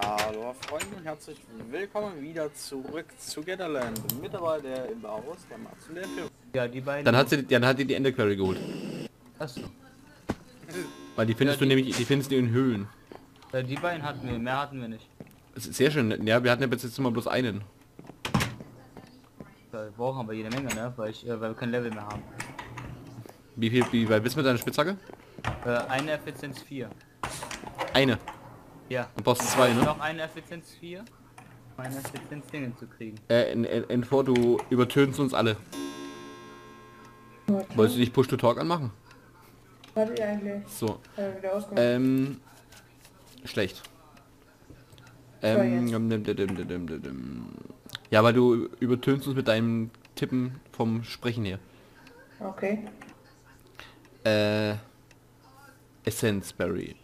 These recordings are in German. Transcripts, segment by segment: Hallo Freunde und herzlich willkommen wieder zurück zu Getterland. Mit dabei der im Bau aus, der Max und der Film. Ja, die beiden. Dann hat sie die Enderquery geholt. Achso. Weil die findest ja, du nämlich, die findest du in Höhlen. Ja, die beiden hatten wir, mehr hatten wir nicht. Das ist sehr schön, ja, wir hatten ja bis jetzt immer bloß einen. Ja, wir brauchen aber jede Menge, ne? Weil wir kein Level mehr haben. Wie weit bist du mit deiner Spitzhacke? Eine Effizienz 4. Eine? Ja. Du brauchst zwei, ne? Noch eine Effizienz 4, um eine Effizienz Dinge zu kriegen. N4, du übertönst uns alle. Okay. Wolltest du nicht Push to Talk anmachen? Warte ich eigentlich. So. Schlecht. Ja, weil du übertönst uns mit deinem Tippen vom Sprechen her. Okay. Essence Berry.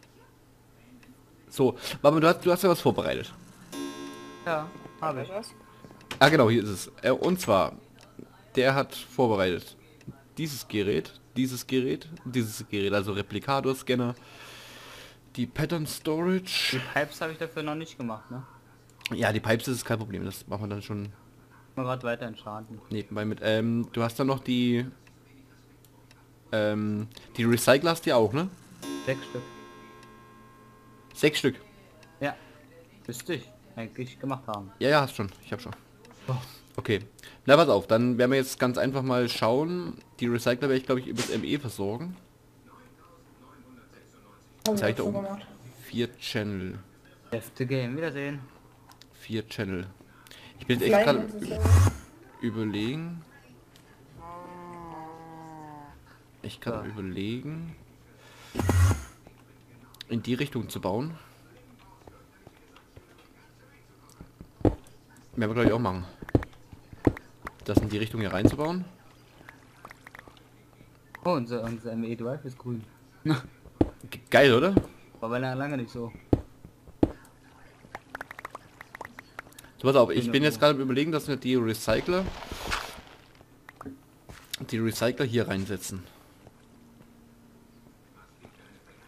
So, aber du hast ja was vorbereitet. Ja, habe ich. Ah genau, hier ist es. Und zwar, der hat vorbereitet dieses Gerät, also Replikator-Scanner, die Pattern Storage. Die Pipes habe ich dafür noch nicht gemacht, ne? Ja, die Pipes ist kein Problem, das machen wir dann schon. Mal gerade weiter entscharten. Nebenbei mit. Du hast dann noch die. Die Recycler hast du ja auch, ne? 6 Stück. 6 Stück? Ja. Müsste ich eigentlich gemacht haben. Ja, ja, hast schon. Ich hab schon. Oh. Okay. Na, pass auf. Dann werden wir jetzt ganz einfach mal schauen. Die Recycler werde ich, glaube ich, übers ME versorgen. Oh, zeig da oben. 4 Channel. Hefte Game. Wiedersehen. 4 Channel. Ich bin jetzt echt gerade überlegen. Ich kann überlegen, in die Richtung zu bauen. Werden wir, glaube ich, auch machen. Das in die Richtung hier reinzubauen. Oh, unser ME Drive ist grün. Geil, oder? War lange nicht so. So, pass auf, ich bin jetzt gerade überlegen, dass wir die Recycler hier reinsetzen.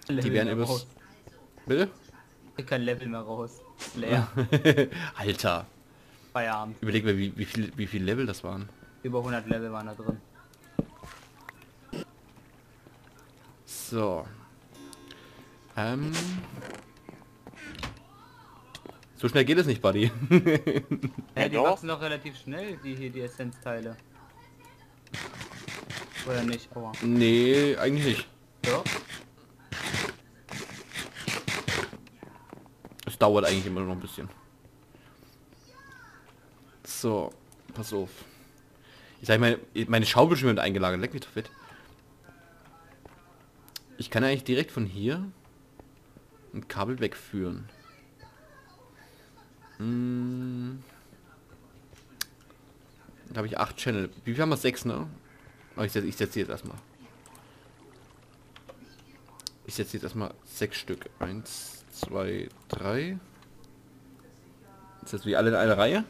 Die werden übers... Bitte? Ich kann Level mehr raus. Leer. Alter. Feierabend. Überleg mal, wie viel Level das waren. Über 100 Level waren da drin. So. So schnell geht es nicht, Buddy. Ja, die wachsen doch relativ schnell, die Essenzteile. Oder nicht? Aua. Nee, eigentlich nicht. Ja. Es dauert eigentlich immer noch ein bisschen. So, pass auf. Ich sag mal, meine Schaufel schon mit eingelagert. Leck mich doch fit. Ich kann eigentlich direkt von hier ein Kabel wegführen. Da habe ich 8 Channel. Wie viel haben wir? 6, ne? Oh, ich setze jetzt erstmal. Ich setze jetzt erstmal 6 Stück. 1, 2, 3. Ist das wie alle in einer Reihe?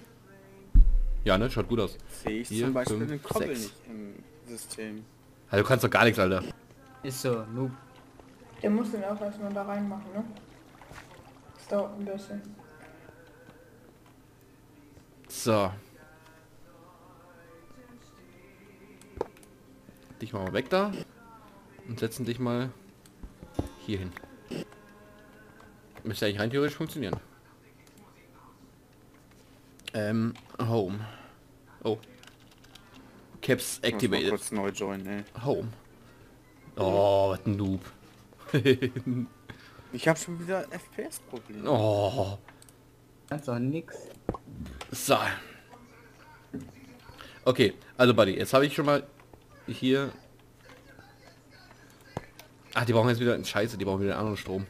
Ja, ne? Schaut gut aus. Sehe ich hier, zum Beispiel 5, den Koppel 6. nicht im System. Also du kannst doch gar nichts, Alter. Ist so, Noob. Der muss den auch erstmal da reinmachen, ne? Das dauert ein bisschen. So. Dich mal weg da und setzen dich mal hier hin. Müsste eigentlich rein theoretisch funktionieren. Home. Oh. Caps activated. Kurz neu joinen, ey. Home. Oh, was ein Noob. Ich habe schon wieder FPS-Probleme. Oh. Ganz auch nix. So. Okay, also Buddy, jetzt habe ich schon mal hier... Ach, die brauchen jetzt wieder... Scheiße, die brauchen wieder einen anderen Strom.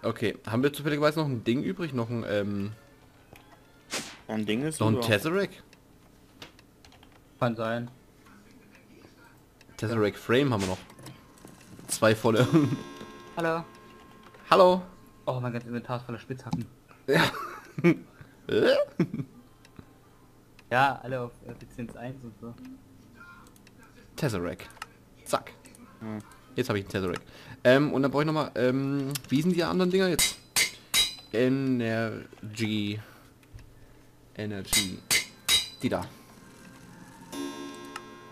Okay, haben wir zufälligerweise noch ein Ding übrig? Noch ein Ding ist noch ein Tesseract? Kann sein. Tesseract Frame haben wir noch. 2 volle. Hallo. Hallo. Oh, mein ganzes Inventar ist voller Spitzhacken. Ja. Ja, alle auf Effizienz 1 und so. Tesseract. Zack. Jetzt habe ich einen Tesseract. Und dann brauche ich nochmal, wie sind die anderen Dinger jetzt? Energy. Die da.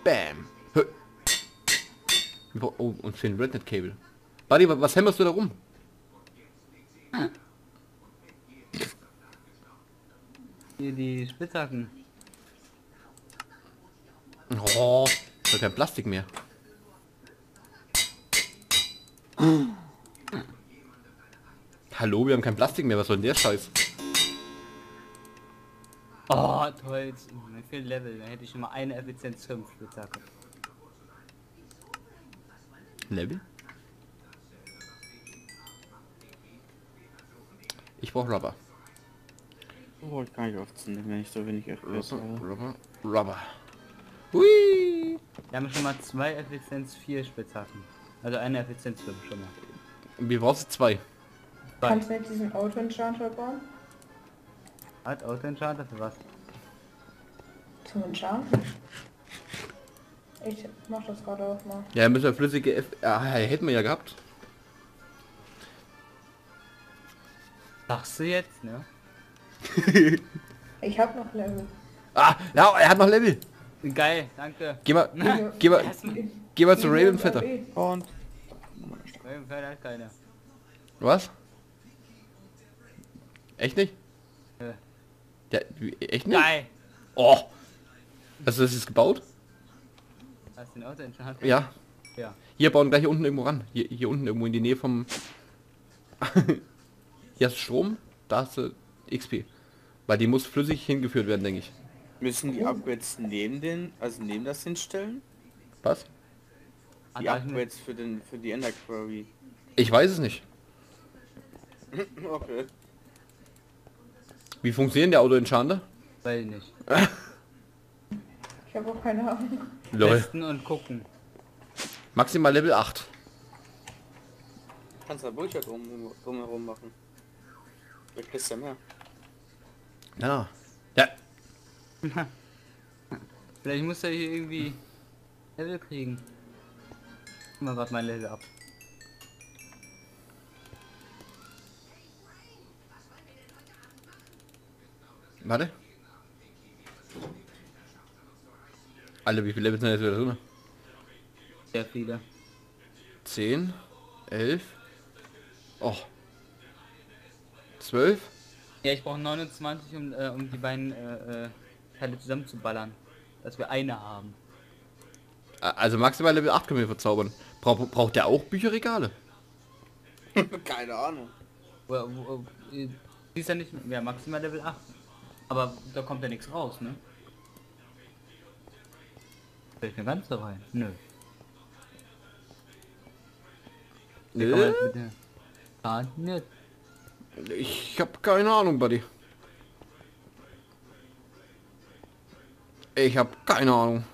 Bam. Hö. Oh, und für den Rednet-Cable. Buddy, was hämmerst du da rum? Hier die Spitzhacken. Oh, ist doch kein Plastik mehr. Hallo, wir haben kein Plastik mehr, was soll denn der Scheiß? Oh, toll. Wie viel Level? Da hätte ich schon mal eine Effizienz 5 Spitzhacke. Level? Ich brauche Rubber. Oh, ich kann nicht aufziehen, wenn ich so wenig Effizienz habe. Rubber. Hui! Wir haben schon mal 2 Effizienz 4 Spitzhacken. Also eine Effizienz 5 schon mal. Wie brauchst du 2? Kannst du jetzt diesen Auto-Enchanter bauen? Hat Auto-Enchanter für was? Zum Enchanten? Ich mach das gerade auch mal. Ja, müssen wir flüssige hätten wir ja gehabt. Machst du jetzt, ne? Ich hab noch Level. Ah, ja, er hat noch Level. Geil, danke. Geh mal zu Ravenfetter. Und Ravenfetter hat keiner. Was? Echt nicht? Ja. Ja, echt nicht? Geil. Oh. Hast du das jetzt gebaut? Hast du den Auto entfernt? Ja. Ja. Hier bauen gleich hier unten irgendwo ran. Hier unten irgendwo in die Nähe vom... Hier hast du Strom, da hast du XP. Weil die muss flüssig hingeführt werden, denke ich. Müssen die Upgrades neben das hinstellen? Was? Die Upgrades für die Enderquery. Ich weiß es nicht. Okay. Wie funktioniert der Auto-Enchanter? Weiß ich nicht. Ich habe auch keine Ahnung. Testen und gucken. Maximal Level 8. Kannst du da Bullshit drumherum machen. Da kriegst du ja mehr. Ja. Ja. Vielleicht muss er hier irgendwie Level kriegen. Mal warte mein Level ab. Warte. Alter, wie viele Level sind jetzt wieder drin? Sehr viele. 10, 11, oh. 12? Ja, ich brauche 29, um die beiden Teile zusammenzuballern. Dass wir eine haben. Also maximal Level 8 können wir verzaubern. Braucht der auch Bücherregale? Keine Ahnung. Ist ja nicht mehr maximal Level 8. Aber da kommt ja nichts raus, ne? Fällt eine ganze rein? Nö. Nö? Ah, nicht. Ich hab keine Ahnung, Buddy. Ich hab keine Ahnung.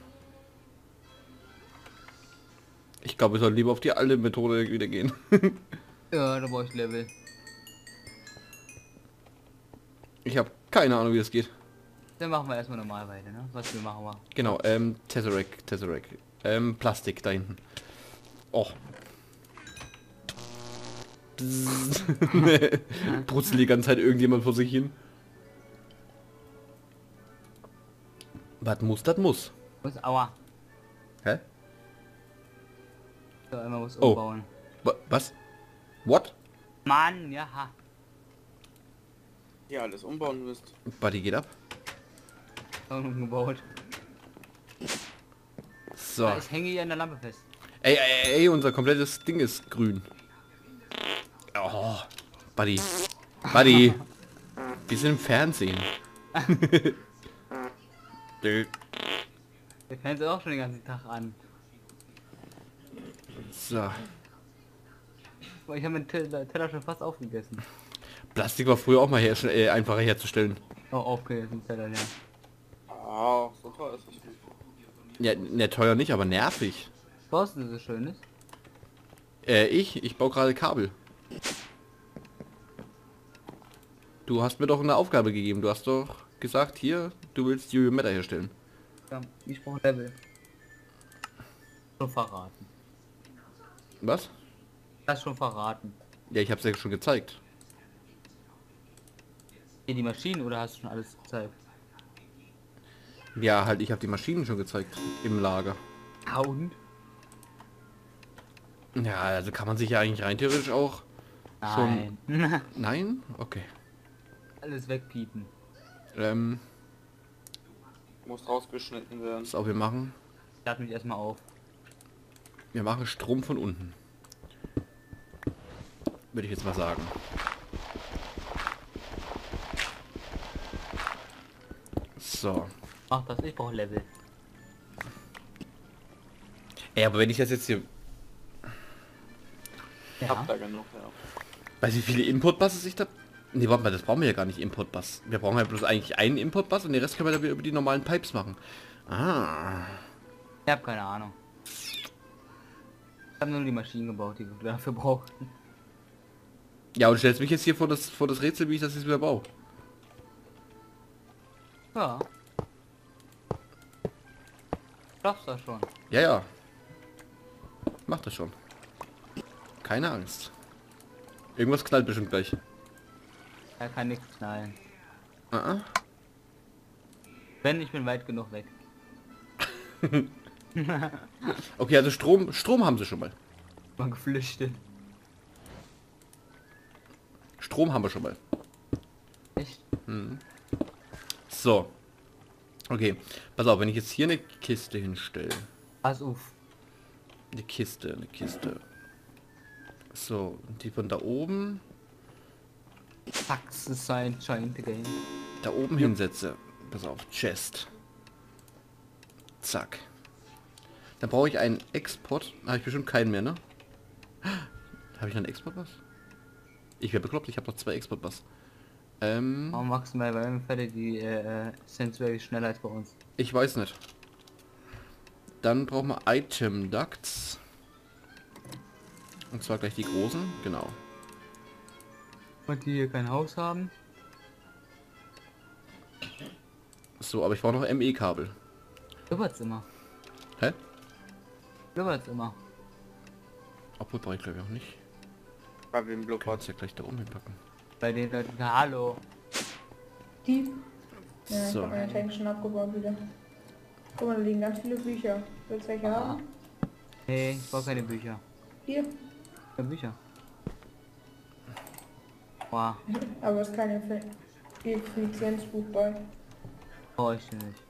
Ich glaube, wir sollten lieber auf die alte Methode wieder gehen. Ja, da brauche ich Level. Ich hab keine Ahnung, wie das geht. Dann machen wir erstmal normal weiter, ne? Was wir machen. Genau, Tesseract. Plastik da hinten. Och. Brutzelt die ganze Zeit irgendjemand vor sich hin. Was muss, das muss. Was, aua. Hä? So, einmal muss umbauen. Was? What? Mann, ja. Ja, alles umbauen müsst. Buddy geht ab. Umgebaut. So. Ja, ich hänge hier an der Lampe fest. Ey, unser komplettes Ding ist grün. Oh, Buddy. Buddy. Wir sind im Fernsehen. Der Fernseher auch schon den ganzen Tag an. So. Ich habe den Teller schon fast aufgegessen. Plastik war früher auch mal einfacher herzustellen. Oh, aufgegessen, Teller, ja. Oh, so teuer ist das nicht. Ja, ne, teuer nicht, aber nervig. Baust du so schönes? Ich baue gerade Kabel. Du hast mir doch eine Aufgabe gegeben. Du hast doch gesagt, hier, du willst Juju Matter herstellen. Ja, ich brauche Level. So verraten. Was? Das schon verraten. Ja, ich hab's ja schon gezeigt. In die Maschinen oder hast du schon alles gezeigt? Ja, halt, ich habe die Maschinen schon gezeigt im Lager. Ah, und? Ja, also kann man sich ja eigentlich rein theoretisch auch... Nein. Schon... Nein? Okay. Alles wegpiepen. Muss rausgeschnitten werden. Was auch wir machen? Ich lade mich erstmal auf. Wir machen Strom von unten. Würde ich jetzt mal sagen. So. Ach, das, ich brauche Level. Ey, aber wenn ich das jetzt hier... Ja. Hab da genug, ja. Weiß wie viele Input-Buses ich da... Ne, warte mal, das brauchen wir ja gar nicht, Input-Bus. Wir brauchen ja bloß eigentlich einen Input-Bus und den Rest können wir dann über die normalen Pipes machen. Ah. Ich hab keine Ahnung. Ich hab nur die Maschinen gebaut, die wir dafür brauchen. Ja, und stellst mich jetzt hier vor das Rätsel, wie ich das jetzt wieder baue. Ja. Schaffst das schon. Ja, ja. Mach das schon. Keine Angst. Irgendwas knallt bestimmt gleich. Er kann nichts knallen. Wenn, ich bin weit genug weg. Okay, also Strom haben sie schon mal. War geflüchtet. Strom haben wir schon mal. Echt? Hm. So. Okay. Pass auf, wenn ich jetzt hier eine Kiste hinstelle. Pass auf. Eine Kiste. So, die von da oben. Fax ist ein Giant Game. Da oben hinsetze. Pass auf, Chest. Zack. Dann brauche ich einen Export. Habe ich bestimmt keinen mehr, ne? Habe ich einen Export was? Ich wäre bekloppt, ich habe noch 2 Export-Bass. Warum wachsen bei Ravenfetter die Sensory schneller als bei uns? Ich weiß nicht. Dann brauchen wir Item Ducts. Und zwar gleich die großen, genau. Und die hier kein Haus haben. So, aber ich brauche noch ME-Kabel. Blubbert's immer. Hä? Blubbert's immer. Obwohl brauche ich glaube ich auch nicht. Bei wem Blubbert's ja gleich da oben hinpacken. Bei den Leuten, hallo. Die? Ja, ich so. Hab meine Tank schon abgebaut wieder. Guck mal, da liegen ganz viele Bücher. Willst du welche haben? Nee, ich brauche keine Bücher. Hier. Ja, Bücher. Wow. Aber es ist kein Effizienzbuch bei. Oh, ich nicht.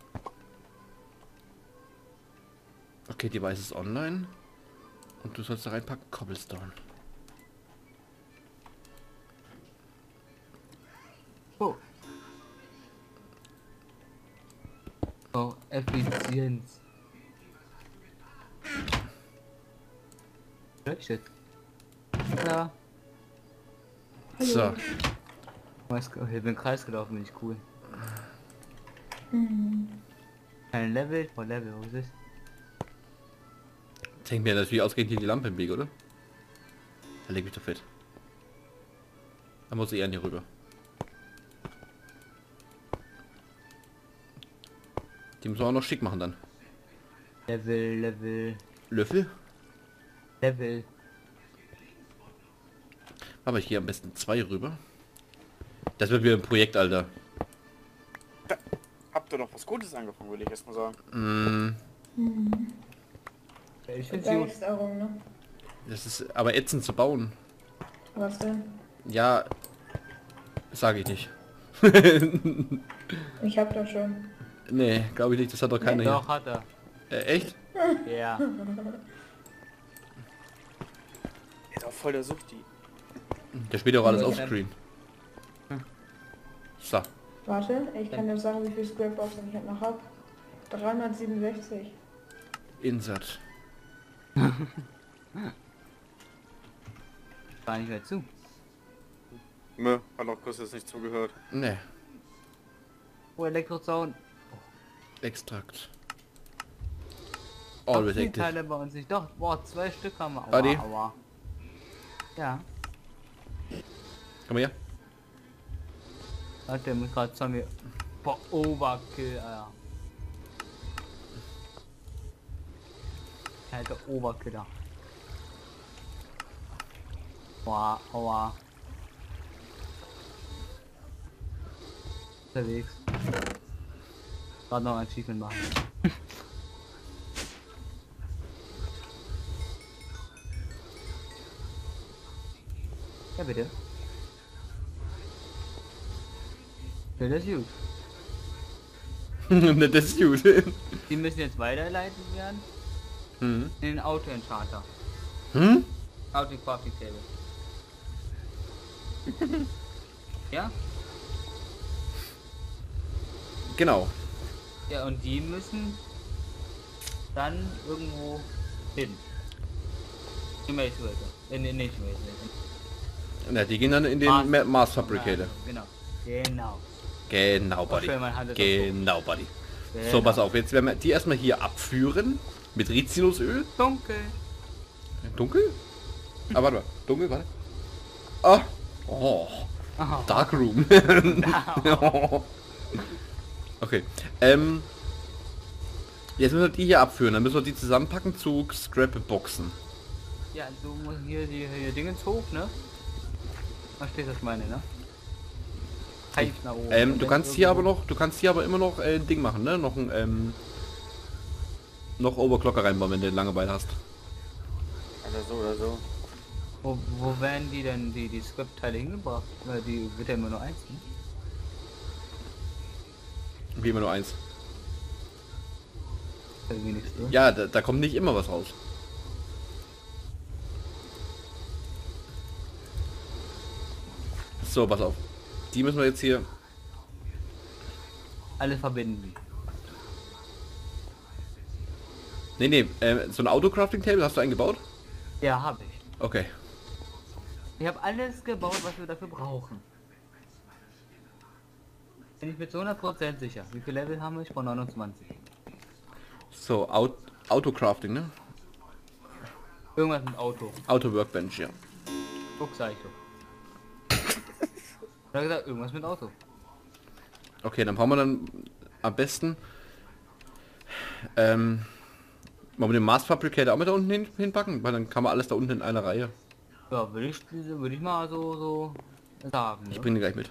Okay, Device ist online. Und du sollst da reinpacken, Cobblestone. Oh. Oh, Effizienz. Ja. So. Ich bin Kreis gelaufen, bin ich cool. Mhm. Ein Level, oh Level, was ist? Ich denke mir natürlich ausgehend hier die Lampe im Weg, oder? Da leg mich doch fett. Da muss ich eher an hier rüber. Die müssen wir auch noch schick machen dann. Level. Löffel? Level. Aber ich gehe am besten 2 rüber. Das wird wieder ein Projekt, Alter. Da habt ihr doch was Gutes angefangen, würde ich erstmal sagen. Ich finde es gut. Darum, ne? Das ist aber ätzend zu bauen. Was denn? Ja, sage ich nicht. Ich hab doch schon. Nee, glaube ich nicht, das hat doch keiner hier. Doch, hat er. Echt? Ja. Ist auch voll der Suchti. Der spielt auch alles offscreen. So. Warte, ich kann dir sagen, wie viel Scrapbox ich noch habe. 367. Insert. War nicht mehr zu. Nö, hat auch kurz jetzt nicht zugehört. Nee. Oh, Elektrozaun. Extrakt. Always active. Die Teile bei uns nicht. Doch, boah, 2 Stück haben wir. Aua. Ja. Komm her. Warte, der muss gerade Zombie... Boah, Overkill, Alter. Alter, Overkill da. Boah, aua. Unterwegs. Gerade noch ein Achievement machen. Ja, bitte. Ja, das ist gut. Das ist gut. Die müssen jetzt weitergeleitet werden. Mhm. In den Auto-Enchanter. Hm? Auto Crafting Table. Ja? Genau. Ja, und die müssen dann irgendwo hin. Na, die gehen dann in den Mass Fabricator. Genau. Genau. Genau, Buddy. Genau, Buddy. Genau. So, pass auf, jetzt werden wir die erstmal hier abführen. Mit Rizinusöl. Dunkel. Dunkel? Ah, warte mal. Dunkel, warte. Ah. Oh. Oh. Darkroom. Oh. Okay. Jetzt müssen wir die hier abführen. Dann müssen wir die zusammenpacken zu Scrapboxen. Ja, so muss hier die Dingens hoch, ne? Verstehst du, was ich meine, ne? Nach oben. Du kannst hier aber noch, du kannst hier aber immer noch ein Ding machen, ne? Noch ein, noch Overclocker reinbauen, wenn du Langeweile hast. Oder so, oder so. Wo werden die denn, die Skriptteile hingebracht? Weil die wird ja immer nur eins, ne? Wie immer nur eins? Irgendwie nichts, ne? Ja, da kommt nicht immer was raus. So, pass auf. Die müssen wir jetzt hier... alle verbinden. Nee, nee, so ein Auto Crafting Table, hast du einen gebaut? Ja, habe ich. Okay. Ich habe alles gebaut, was wir dafür brauchen. Bin ich mit so 100% sicher. Wie viel Level haben wir? Ich brauche 29. So, Auto Crafting, ne? Irgendwas mit Auto. Auto Workbench, ja. Guck, sag ich doch. Ich habe gesagt, irgendwas mit Auto. Okay, dann brauchen wir dann am besten... mal mit dem Mass Fabricator auch mit da unten hinpacken, weil dann kann man alles da unten in einer Reihe. Ja, würde ich mal so sagen. Ich bringe die gleich mit.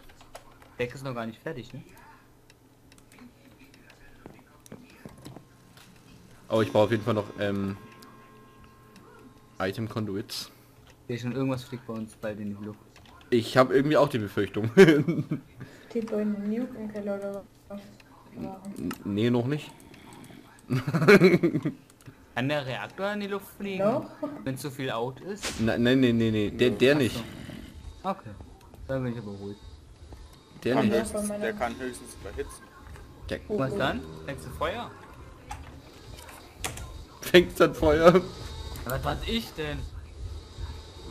Der Deck ist noch gar nicht fertig, ne? Oh, ich brauche auf jeden Fall noch Item Conduits. Hier schon irgendwas fliegt bei uns bei den Blue. Ich habe irgendwie auch die Befürchtung. Steht bei einem Nuke im Keller oder was? Nee, noch nicht. Kann der Reaktor in die Luft fliegen? No? Wenn zu viel out ist? Nein. Der nicht. So. Okay. Dann bin ich aber ruhig. Der kann höchstens überhitzen. Was dann? Fängst du Feuer? Fängt dann Feuer? Was weiß ich denn?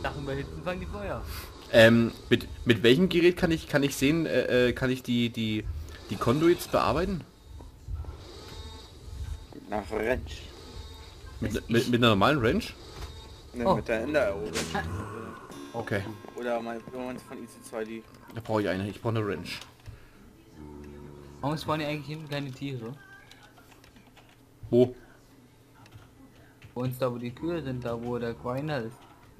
Nach Überhitzen fangen die Feuer. Mit welchem Gerät kann ich sehen, kann ich die Conduits bearbeiten? Nach Wrench. Mit einer normalen Wrench? Ne, oh. Mit der Ender Aero. Okay. Oder wenn man von IC2 die... Da brauche ich eine, ich brauche eine Wrench. Warum spawnen eigentlich hinten kleine Tiere? Wo? Bei uns da, wo die Kühe sind, da wo der Grinder ist.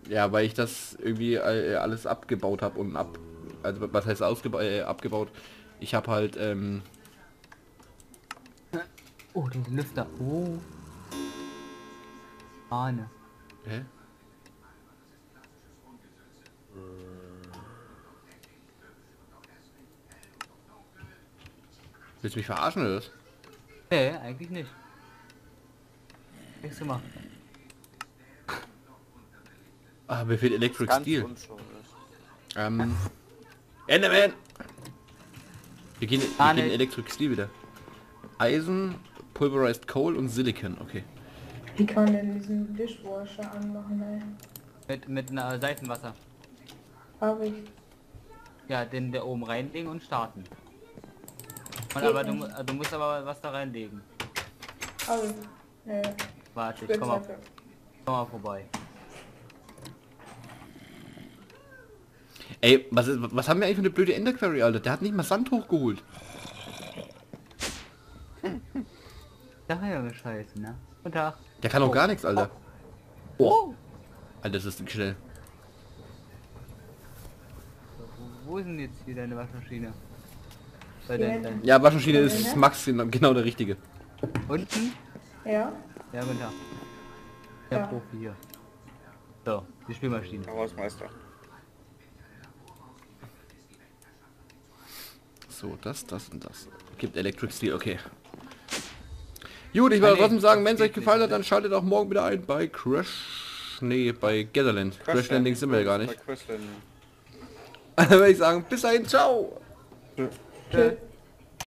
Ja, weil ich das irgendwie alles abgebaut habe und also was heißt abgebaut? Ich habe halt oh, den Lüfter. Oh. Ahne. Hä? Willst du mich verarschen oder was? Nee, eigentlich nicht. Nächstes Mal. Ah, mir fehlt Electric Steel. Enderman! Wir gehen Electric Steel wieder. Eisen, Pulverized Coal und Silicon, okay. Wie kann man denn diesen Dishwasher anmachen, ey? Mit einer Seifenwasser. Habe ich. Ja, den da oben reinlegen und starten. Und aber du musst aber was da reinlegen. Also, warte, ich komm mal vorbei. Ey, was haben wir eigentlich für eine blöde Enderquery, Alter? Der hat nicht mal Sand hochgeholt. Da war ja Scheiße, ne? Guten Tag. Der kann auch gar nichts, Alter. Oh. Alter, das ist schnell. Wo ist denn jetzt hier deine Waschmaschine? Bei deinen... Ja, Waschmaschine ist Max genau der richtige. Unten? Ja. Ja, guten Tag. Der Profi hier. So, die Spielmaschine. Hausmeister. So, das und das. Gibt Electric Steel, okay. Gut, ich wollte trotzdem sagen, wenn es euch gefallen hat, dann schaltet auch morgen wieder ein bei Crash... Nee, bei Getterland. Crash Landing sind wir ja gar nicht. Dann würde ich sagen, bis dahin, ciao! Tschö.